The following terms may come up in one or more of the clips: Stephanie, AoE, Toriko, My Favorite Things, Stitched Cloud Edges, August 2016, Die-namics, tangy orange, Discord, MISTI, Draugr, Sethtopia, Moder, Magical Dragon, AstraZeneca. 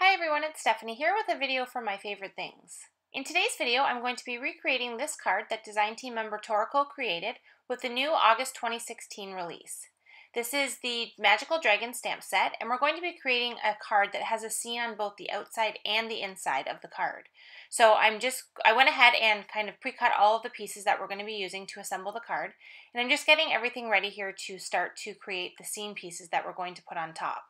Hi everyone, it's Stephanie here with a video for My Favorite Things. In today's video, I'm going to be recreating this card that design team member Toriko created with the new August 2016 release. This is the Magical Dragon stamp set, and we're going to be creating a card that has a scene on both the outside and the inside of the card. So I went ahead and kind of pre-cut all of the pieces that we're going to be using to assemble the card, and I'm just getting everything ready here to start to create the scene pieces that we're going to put on top.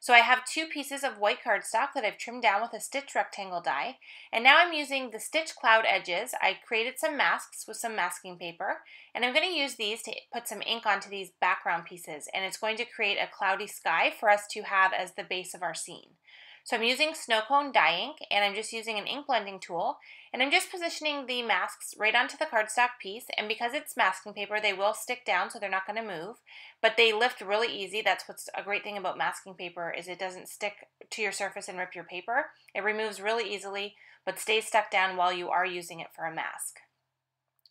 So I have two pieces of white cardstock that I've trimmed down with a stitch rectangle die, and now I'm using the stitch cloud edges. I created some masks with some masking paper, and I'm going to use these to put some ink onto these background pieces, and it's going to create a cloudy sky for us to have as the base of our scene. So I'm using snow cone dye ink, and I'm just using an ink blending tool, and I'm just positioning the masks right onto the cardstock piece, and because it's masking paper, they will stick down, so they're not going to move, but they lift really easy. That's what's a great thing about masking paper, is it doesn't stick to your surface and rip your paper. It removes really easily, but stays stuck down while you are using it for a mask.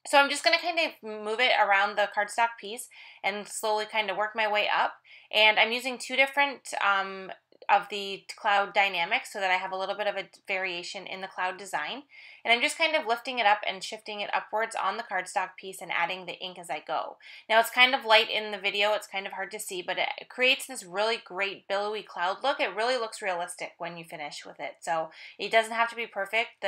So I'm just going to kind of move it around the cardstock piece and slowly kind of work my way up, and I'm using two different of the cloud dynamics so that I have a little bit of a variation in the cloud design. And I'm just kind of lifting it up and shifting it upwards on the cardstock piece and adding the ink as I go. Now it's kind of light in the video, it's kind of hard to see, but it creates this really great billowy cloud look. It really looks realistic when you finish with it. So it doesn't have to be perfect.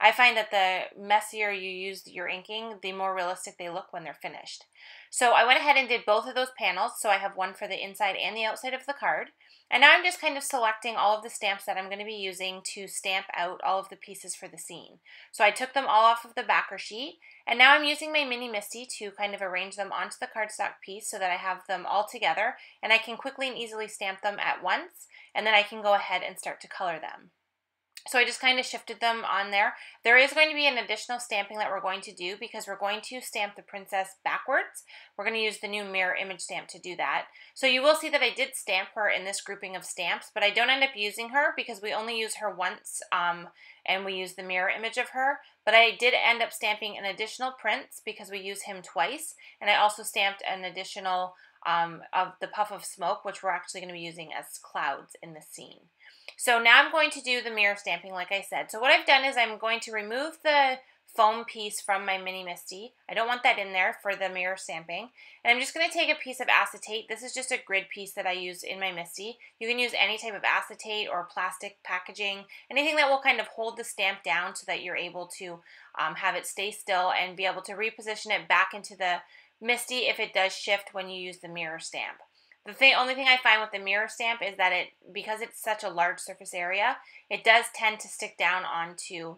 I find that the messier you use your inking, the more realistic they look when they're finished. So I went ahead and did both of those panels. So I have one for the inside and the outside of the card. And now I'm just kind of selecting all of the stamps that I'm going to be using to stamp out all of the pieces for the scene. So I took them all off of the backer sheet, and now I'm using my mini MISTI to kind of arrange them onto the cardstock piece so that I have them all together, and I can quickly and easily stamp them at once, and then I can go ahead and start to color them. So I just kind of shifted them on there. There is going to be an additional stamping that we're going to do because we're going to stamp the princess backwards. We're going to use the new mirror image stamp to do that. So you will see that I did stamp her in this grouping of stamps, but I don't end up using her because we only use her once and we use the mirror image of her. But I did end up stamping an additional prince because we use him twice, and I also stamped an additional of the puff of smoke, which we're actually going to be using as clouds in the scene. So now I'm going to do the mirror stamping like I said. So what I've done is I'm going to remove the foam piece from my mini MISTI. I don't want that in there for the mirror stamping. And I'm just going to take a piece of acetate. This is just a grid piece that I use in my MISTI. You can use any type of acetate or plastic packaging, anything that will kind of hold the stamp down so that you're able to have it stay still and be able to reposition it back into the MISTI if it does shift when you use the mirror stamp. The only thing I find with the mirror stamp is that because it's such a large surface area, it does tend to stick down onto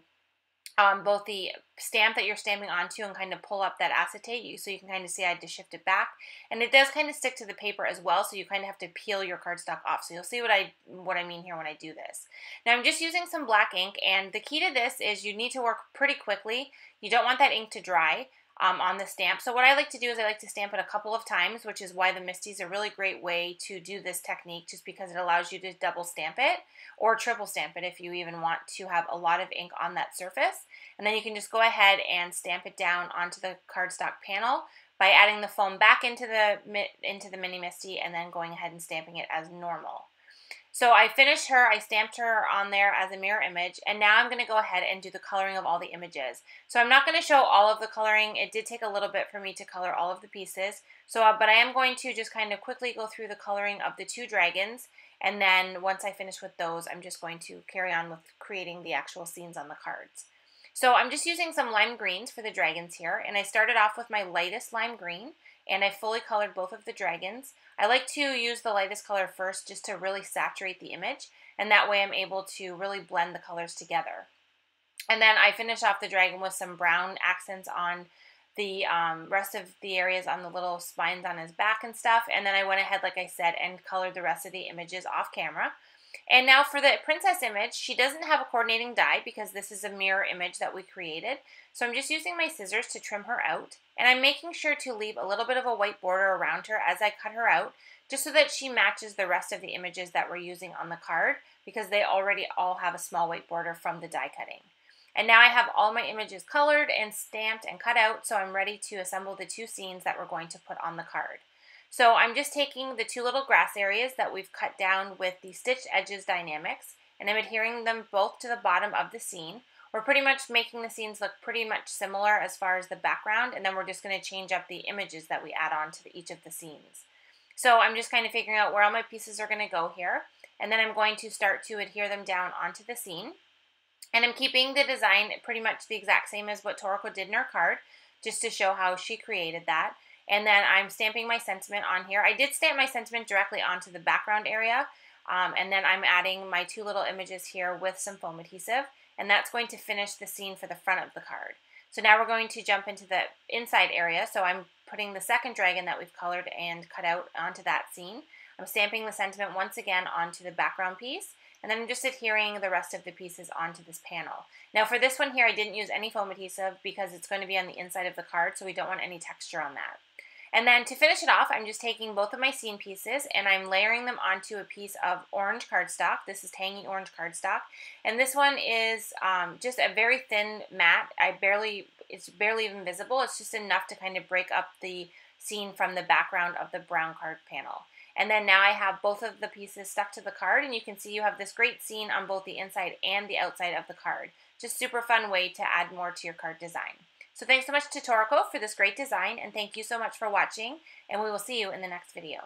both the stamp that you're stamping onto and kind of pull up that acetate, so you can kind of see I had to shift it back. And it does kind of stick to the paper as well, so you kind of have to peel your cardstock off. So you'll see what I mean here when I do this. Now I'm just using some black ink, and the key to this is you need to work pretty quickly. You don't want that ink to dry on the stamp. So what I like to do is I like to stamp it a couple of times, which is why the MISTI is a really great way to do this technique, just because it allows you to double stamp it or triple stamp it if you even want to have a lot of ink on that surface. And then you can just go ahead and stamp it down onto the cardstock panel by adding the foam back into the mini MISTI and then going ahead and stamping it as normal. So I finished her, I stamped her on there as a mirror image, and now I'm going to go ahead and do the coloring of all the images. So I'm not going to show all of the coloring. It did take a little bit for me to color all of the pieces, but I am going to just kind of quickly go through the coloring of the two dragons, and then once I finish with those, I'm just going to carry on with creating the actual scenes on the cards. So I'm just using some lime greens for the dragons here, and I started off with my lightest lime green, and I fully colored both of the dragons. I like to use the lightest color first just to really saturate the image, and that way I'm able to really blend the colors together. And then I finish off the dragon with some brown accents on the rest of the areas on the little spines on his back and stuff, and then I went ahead, like I said, and colored the rest of the images off camera. And now for the princess image, she doesn't have a coordinating die because this is a mirror image that we created. So I'm just using my scissors to trim her out, and I'm making sure to leave a little bit of a white border around her as I cut her out, just so that she matches the rest of the images that we're using on the card, because they already all have a small white border from the die cutting. And now I have all my images colored and stamped and cut out, so I'm ready to assemble the two scenes that we're going to put on the card. So I'm just taking the two little grass areas that we've cut down with the stitched edges dynamics, and I'm adhering them both to the bottom of the scene. We're pretty much making the scenes look pretty much similar as far as the background, and then we're just going to change up the images that we add on to each of the scenes. So I'm just kind of figuring out where all my pieces are going to go here, and then I'm going to start to adhere them down onto the scene. And I'm keeping the design pretty much the exact same as what Toriko did in her card, just to show how she created that. And then I'm stamping my sentiment on here. I did stamp my sentiment directly onto the background area, and then I'm adding my two little images here with some foam adhesive, and that's going to finish the scene for the front of the card. So now we're going to jump into the inside area, so I'm putting the second dragon that we've colored and cut out onto that scene. I'm stamping the sentiment once again onto the background piece, and then I'm just adhering the rest of the pieces onto this panel. Now for this one here, I didn't use any foam adhesive because it's going to be on the inside of the card, so we don't want any texture on that. And then to finish it off, I'm just taking both of my scene pieces and I'm layering them onto a piece of orange cardstock. This is tangy orange cardstock. And this one is just a very thin mat. It's barely even visible. It's just enough to kind of break up the scene from the background of the brown card panel. And then now I have both of the pieces stuck to the card, and you can see you have this great scene on both the inside and the outside of the card. Just super fun way to add more to your card design. So thanks so much to Toriko for this great design, and thank you so much for watching, and we will see you in the next video.